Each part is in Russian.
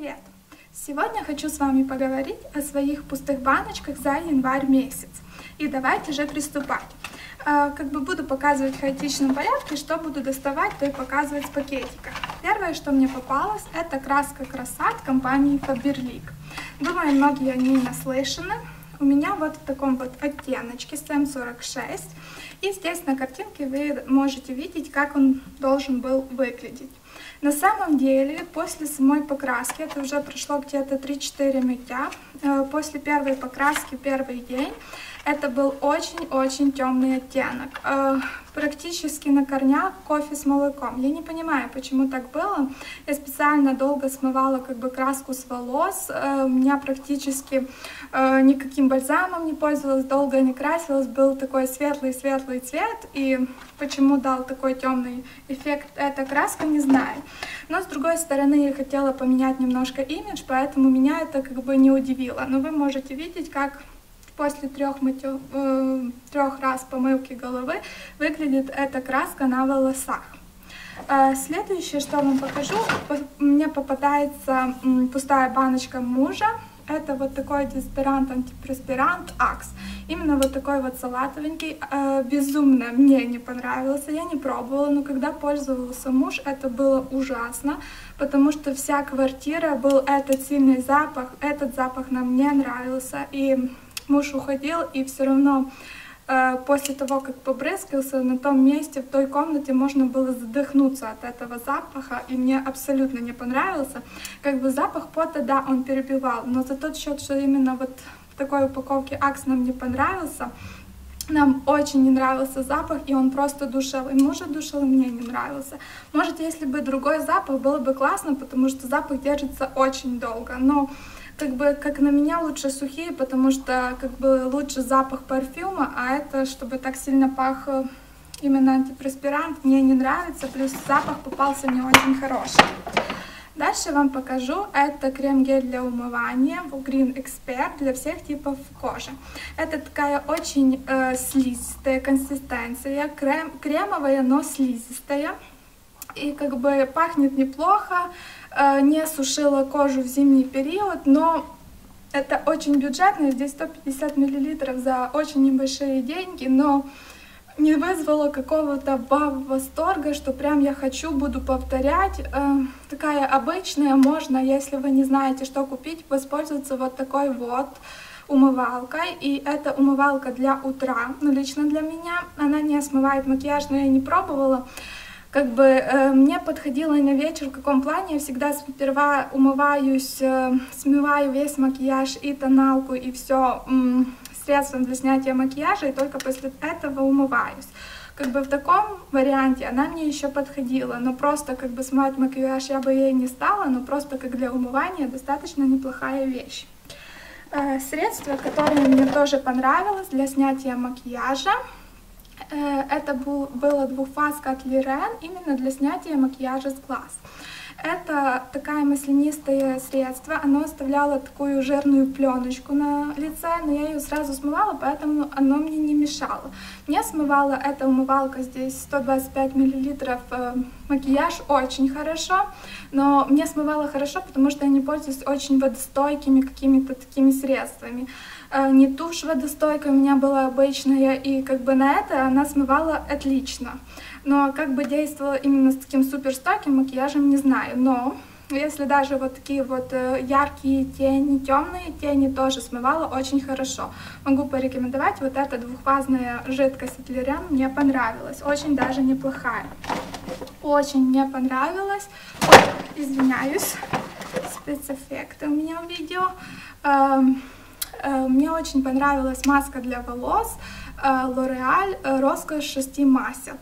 Привет! Сегодня хочу с вами поговорить о своих пустых баночках за январь месяц. И давайте же приступать. Буду показывать в хаотичном порядке, что буду доставать, то и показывать в пакетиках. Первое, что мне попалось, это краска Краса от компании Faberlic. Думаю, многие о ней наслышаны. У меня вот в таком вот оттеночке СМ46. И здесь на картинке вы можете видеть, как он должен был выглядеть. На самом деле, после самой покраски, это уже прошло где-то 3-4 мытья, после первой покраски, первый день, это был очень-очень темный оттенок. Практически на корнях кофе с молоком. Я не понимаю, почему так было. Я специально долго смывала краску с волос. У меня практически никаким бальзамом не пользовалась, долго не красилась. Был такой светлый-светлый цвет. И почему дал такой темный эффект эта краска, не знаю. Но с другой стороны, я хотела поменять немножко имидж, поэтому меня это не удивило. Но вы можете видеть, как после трех раз помывки головы выглядит эта краска на волосах. Следующее, что вам покажу, мне попадается пустая баночка мужа. Это вот такой дезодорант, антиперспирант Акс. Именно вот такой вот салатовенький. Безумно мне не понравился, я не пробовала, но когда пользовался муж, это было ужасно, потому что вся квартира был этот сильный запах, этот запах нам не нравился, и муж уходил, и все равно после того, как побрызгался, на том месте, в той комнате можно было задохнуться от этого запаха, и мне абсолютно не понравился. Запах пота, да, он перебивал, но за тот счет, что именно вот в такой упаковке Акс нам не понравился, нам очень не нравился запах, и он просто душил, и мужа душил, и мне не нравился. Может, если бы другой запах, было бы классно, потому что запах держится очень долго, но как на меня лучше сухие, потому что лучше запах парфюма, а это, чтобы так сильно пах именно антипреспирант, мне не нравится, плюс запах попался не очень хороший. Дальше вам покажу, это крем-гель для умывания Green Expert для всех типов кожи. Это такая очень слизистая консистенция, кремовая, но слизистая. И пахнет неплохо, не сушила кожу в зимний период, но это очень бюджетно, здесь 150 мл за очень небольшие деньги, но не вызвало какого-то восторга, что прям я хочу, буду повторять. Такая обычная, можно, если вы не знаете, что купить, воспользоваться вот такой вот умывалкой, и это умывалка для утра, но лично для меня она не смывает макияж, но я не пробовала. Мне подходило на вечер, в каком плане я всегда сперва умываюсь, смываю весь макияж и тоналку, и все средством для снятия макияжа, и только после этого умываюсь. В таком варианте она мне еще подходила, но просто смывать макияж я бы ей не стала, но просто для умывания достаточно неплохая вещь. Средство, которое мне тоже понравилось для снятия макияжа, это была двухфазка от Liren, именно для снятия макияжа с глаз. Это такое маслянистое средство, оно оставляло такую жирную пленочку на лице, но я ее сразу смывала, поэтому оно мне не мешало. Мне смывала эта умывалка, здесь 125 мл макияж, очень хорошо, но мне смывала хорошо, потому что я не пользуюсь очень водостойкими какими-то такими средствами. Не тушь водостойкая у меня была обычная, и на это она смывала отлично. Но действовала именно с таким суперстойким макияжем, не знаю. Но если даже вот такие вот яркие тени, темные тени тоже смывала очень хорошо. Могу порекомендовать, вот эта двухфазная жидкость от Liren мне понравилась. Очень даже неплохая. Очень мне понравилась. Ой, извиняюсь, спецэффекты у меня в видео. Мне очень понравилась маска для волос L'Oréal «Роскошь 6 масел».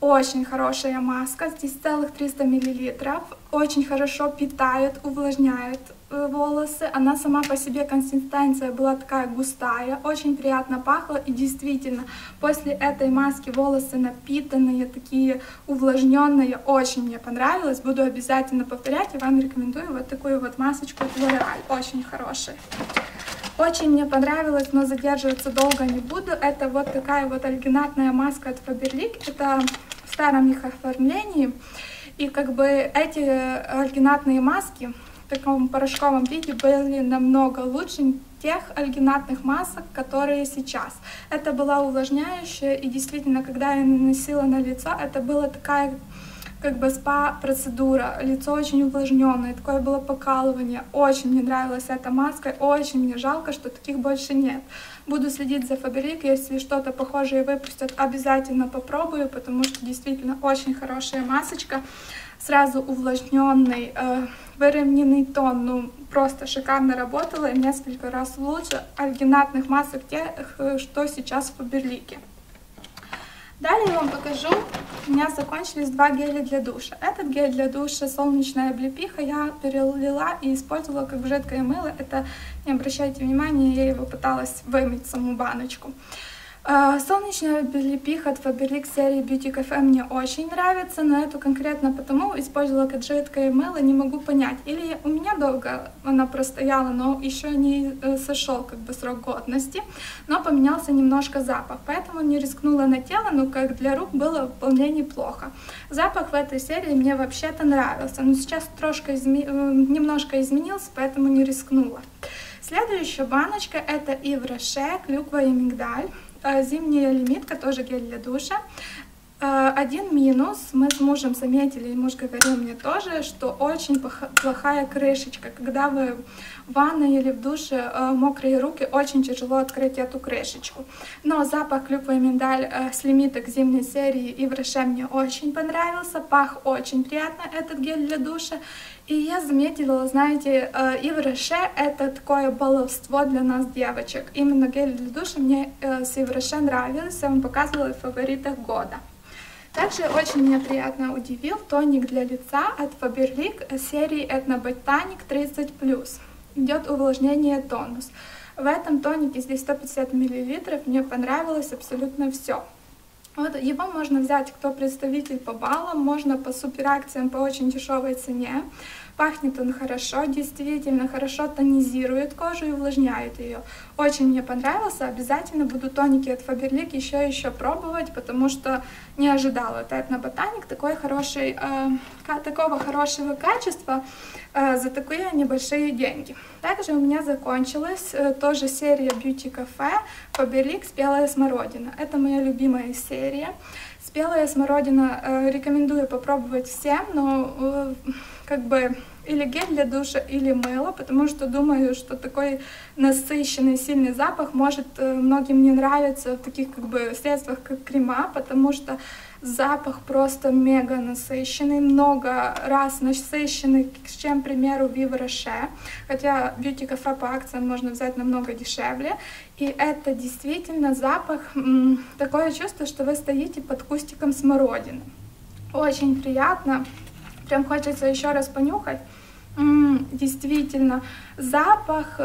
Очень хорошая маска, здесь целых 300 мл, очень хорошо питает, увлажняет волосы. Она сама по себе, консистенция была такая густая, очень приятно пахла, и действительно, после этой маски волосы напитанные, такие увлажненные, очень мне понравилось. Буду обязательно повторять, и вам рекомендую вот такую вот масочку от L'Oréal, очень хорошая. Очень мне понравилось, но задерживаться долго не буду. Это вот такая вот альгинатная маска от Faberlic. Это в старом их оформлении. И эти альгинатные маски в таком порошковом виде были намного лучше тех альгинатных масок, которые сейчас. Это была увлажняющая, и действительно, когда я наносила на лицо, это была такая как бы спа-процедура, лицо очень увлажненное, такое было покалывание, очень мне нравилась эта маска, очень мне жалко, что таких больше нет. Буду следить за Faberlic, если что-то похожее выпустят, обязательно попробую, потому что действительно очень хорошая масочка, сразу увлажненный, выровненный тон, ну просто шикарно работала, несколько раз лучше альгинатных масок тех, что сейчас в Faberlic. Далее я вам покажу, у меня закончились два геля для душа. Этот гель для душа «Солнечная облепиха» я перелила и использовала как жидкое мыло. Это, не обращайте внимания, я его пыталась вымыть, саму баночку. «Солнечная облепиха» от Faberlic серии Beauty Cafe мне очень нравится, но эту конкретно потому использовала как жидкое мыло, не могу понять. Или у меня долго она простояла, но еще не сошел как бы срок годности, но поменялся немножко запах, поэтому не рискнула на тело, но как для рук было вполне неплохо. Запах в этой серии мне вообще-то нравился, но сейчас трошка немножко изменился, поэтому не рискнула. Следующая баночка — это Ив Роше, клюква и мигдаль. Зимняя лимитка, тоже гель для душа. Один минус, мы с мужем заметили, и муж говорил мне тоже, что очень плохая крышечка. Когда вы в ванной или в душе мокрые руки, очень тяжело открыть эту крышечку. Но запах клюквы и миндаль с лимиток зимней серии Ив Роше мне очень понравился, пах очень приятно этот гель для душа. И я заметила, знаете, Ив Роше — это такое баловство для нас, девочек. Именно гель для душа мне с Ив Роше нравился, я вам показывала в фаворитах года. Также очень меня приятно удивил тоник для лица от Faberlic серии Ethnobotanic 30+. Идет увлажнение, тонус. В этом тонике здесь 150 мл, мне понравилось абсолютно все. Вот, его можно взять, кто представитель, по баллам, можно по суперакциям, по очень дешевой цене. Пахнет он хорошо, действительно хорошо тонизирует кожу и увлажняет ее. Очень мне понравился, обязательно буду тоники от Faberlic еще пробовать, потому что не ожидала. Это Ethnobotanic такой хороший, такого хорошего качества за такие небольшие деньги. Также у меня закончилась тоже серия Beauty Cafe Faberlic «Спелая смородина». Это моя любимая серия. Спелая смородина, рекомендую попробовать всем, но как бы или гель для душа, или мыло, потому что думаю, что такой насыщенный, сильный запах может многим не нравиться в таких как бы средствах, как крема, потому что запах просто мега насыщенный, много раз насыщенный, чем, к примеру, в Ив Роше, хотя Beauty Cafe по акциям можно взять намного дешевле, и это действительно запах, такое чувство, что вы стоите под кустиком смородины, очень приятно, прям хочется еще раз понюхать. Действительно, запах,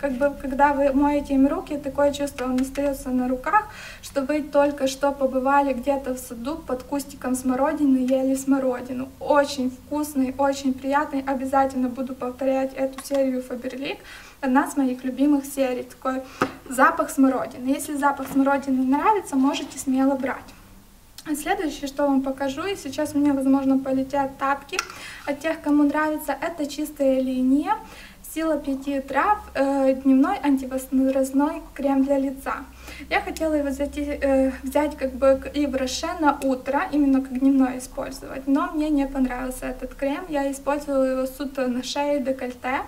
как бы, когда вы моете им руки, такое чувство, он остается на руках, что вы только что побывали где-то в саду под кустиком смородины, ели смородину. Очень вкусный, очень приятный. Обязательно буду повторять эту серию Faberlic. Одна из моих любимых серий. Такой запах смородины. Если запах смородины нравится, можете смело брать. Следующее, что вам покажу, и сейчас мне, возможно, полетят тапки от тех, кому нравится, это «Чистая линия». Сила 5 трав, дневной антивозрастной крем для лица. Я хотела его взять как бы к Ив Роше на утро, именно как дневной использовать, но мне не понравился этот крем, я использовала его с утра на шее и декольте.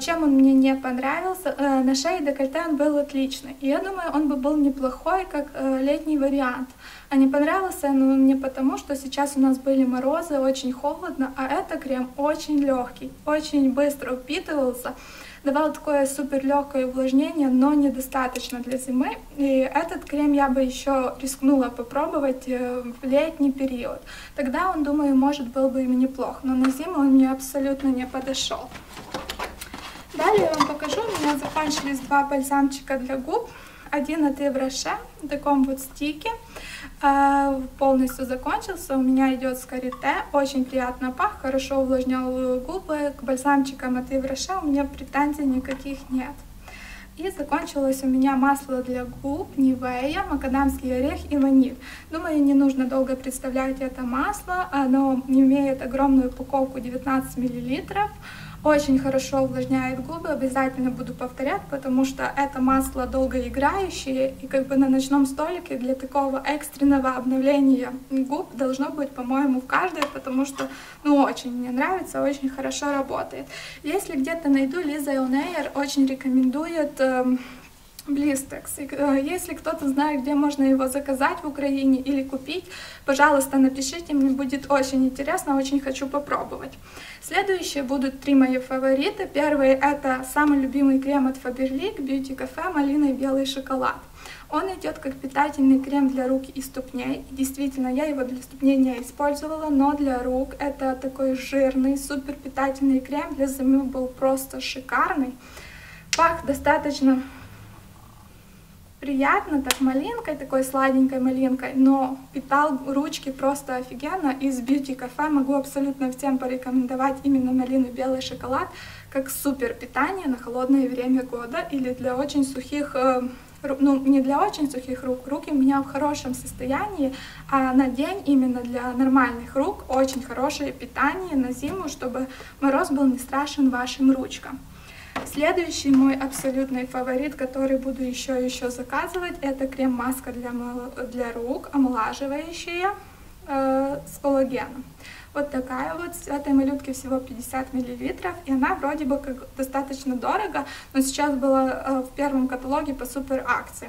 Чем он мне не понравился, на шее и декольте он был отличный, и я думаю, он бы был неплохой, как летний вариант. А не понравился он мне потому, что сейчас у нас были морозы, очень холодно, а этот крем очень легкий, очень быстро впитывался, давал такое супер легкое увлажнение, но недостаточно для зимы, и этот крем я бы еще рискнула попробовать в летний период, тогда он, думаю, может, был бы им неплох, но на зиму он мне абсолютно не подошел. Далее я вам покажу, у меня закончились два бальзамчика для губ. Один от Ив Роше, в таком вот стике, полностью закончился, у меня идет с карите, очень приятно пах, хорошо увлажнял губы, к бальзамчикам от Ив Роше у меня претензий никаких нет. И закончилось у меня масло для губ Нивея, макадамский орех и ваниль. Думаю, не нужно долго представлять это масло. Оно имеет огромную упаковку 19 мл. Очень хорошо увлажняет губы, обязательно буду повторять, потому что это масло долгоиграющее, и как бы на ночном столике для такого экстренного обновления губ должно быть, по-моему, в каждой, потому что, ну, очень мне нравится, очень хорошо работает. Если где-то найду, Лиза Элнейер очень рекомендует Blistex. Если кто-то знает, где можно его заказать в Украине или купить, пожалуйста, напишите, мне будет очень интересно, очень хочу попробовать. Следующие будут три мои фаворита. Первый — это самый любимый крем от Faberlic, Beauty Cafe, малина и белый шоколад. Он идет как питательный крем для рук и ступней. Действительно, я его для ступней не использовала, но для рук это такой жирный, супер питательный крем. Для зимы был просто шикарный. Пах достаточно приятно, так малинкой, такой сладенькой малинкой, но питал ручки просто офигенно. Из Beauty Cafe могу абсолютно всем порекомендовать именно малину и белый шоколад, как супер питание на холодное время года или для очень сухих, ну не для очень сухих рук, руки у меня в хорошем состоянии, а на день именно для нормальных рук очень хорошее питание на зиму, чтобы мороз был не страшен вашим ручкам. Следующий мой абсолютный фаворит, который буду еще заказывать, это крем-маска для рук, омолаживающая с коллагеном. Вот такая вот, с этой малютки всего 50 мл, и она вроде бы как достаточно дорого, но сейчас была в первом каталоге по супер акции.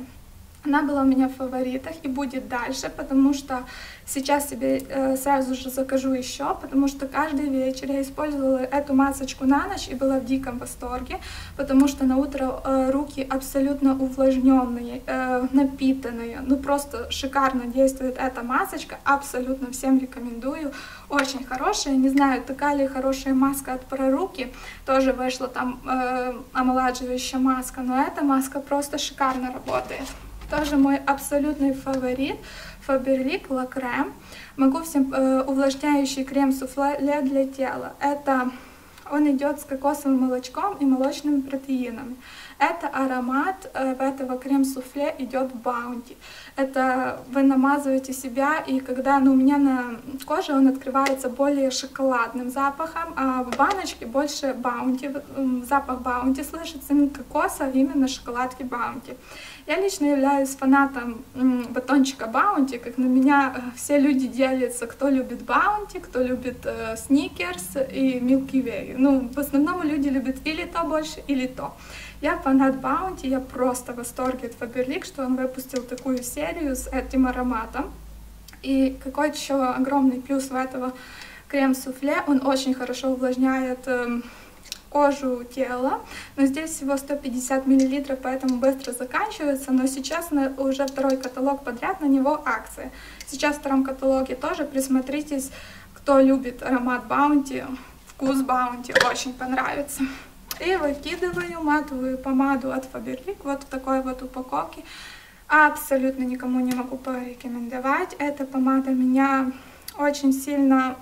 Она была у меня в фаворитах и будет дальше, потому что сейчас себе сразу же закажу еще, потому что каждый вечер я использовала эту масочку на ночь и была в диком восторге, потому что на утро руки абсолютно увлажненные, напитанные, ну просто шикарно действует эта масочка, абсолютно всем рекомендую, очень хорошая, не знаю, такая ли хорошая маска от Проруки, тоже вышла там омолаживающая маска, но эта маска просто шикарно работает. Тоже мой абсолютный фаворит Faberlic LaCreme. Могу всем увлажняющий крем суфле для тела. Это он идет с кокосовым молочком и молочными протеинами. Это аромат этого крем-суфле идет Баунти. Это вы намазываете себя, и когда, ну, у меня на коже он открывается более шоколадным запахом, а в баночке больше Баунти, запах Баунти слышится, не кокоса, а именно шоколадки Баунти. Я лично являюсь фанатом батончика Баунти, как на меня все люди делятся, кто любит Баунти, кто любит Сникерс и Милки Вей. Ну, в основном люди любят или то больше, или то. Я фанат Баунти, я просто в восторге от Фаберлик, что он выпустил такую серию с этим ароматом. И какой еще огромный плюс у этого крем-суфле, он очень хорошо увлажняет кожу тела, но здесь всего 150 мл, поэтому быстро заканчивается, но сейчас уже второй каталог подряд, на него акции. Сейчас в втором каталоге тоже присмотритесь, кто любит аромат Баунти, вкус Баунти, очень понравится. И выкидываю матовую помаду от Faberlic, вот в такой вот упаковке. Абсолютно никому не могу порекомендовать. Эта помада меня очень сильно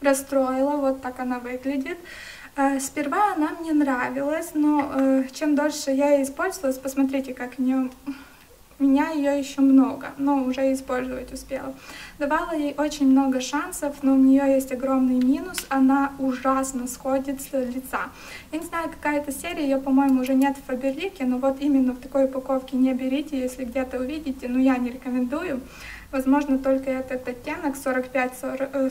расстроила, вот так она выглядит. Сперва она мне нравилась, но чем дольше я ее использовала, посмотрите, как у меня ее еще много, но уже использовать успела. Давала ей очень много шансов, но у нее есть огромный минус, она ужасно сходит с лица. Я не знаю, какая это серия, ее, по-моему, уже нет в Фаберлике, но вот именно в такой упаковке не берите, если где-то увидите, но я не рекомендую. Возможно, только этот оттенок 46-45,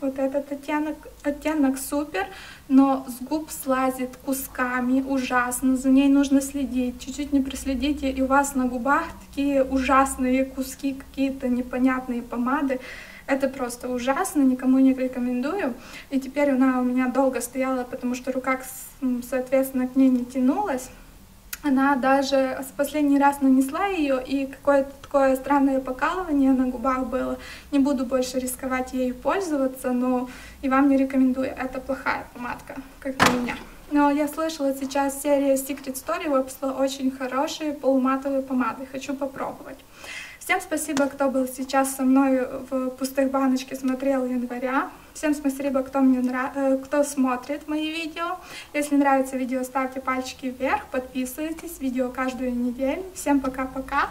вот этот оттенок супер, но с губ слазит кусками, ужасно, за ней нужно следить, чуть-чуть не проследите, и у вас на губах такие ужасные куски, какие-то непонятные помады, это просто ужасно, никому не рекомендую, и теперь она у меня долго стояла, потому что рука, соответственно, к ней не тянулась. Она даже в последний раз нанесла ее, и какое-то такое странное покалывание на губах было. Не буду больше рисковать ею пользоваться, но и вам не рекомендую. Это плохая помадка, как для меня. Но я слышала, сейчас серия Secret Story выпустила очень хорошие полуматовые помады. Хочу попробовать. Всем спасибо, кто был сейчас со мной в пустых баночке, смотрел января. Всем спасибо, кто смотрит мои видео. Если нравится видео, ставьте пальчики вверх, подписывайтесь. Видео каждую неделю. Всем пока-пока.